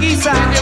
Quizás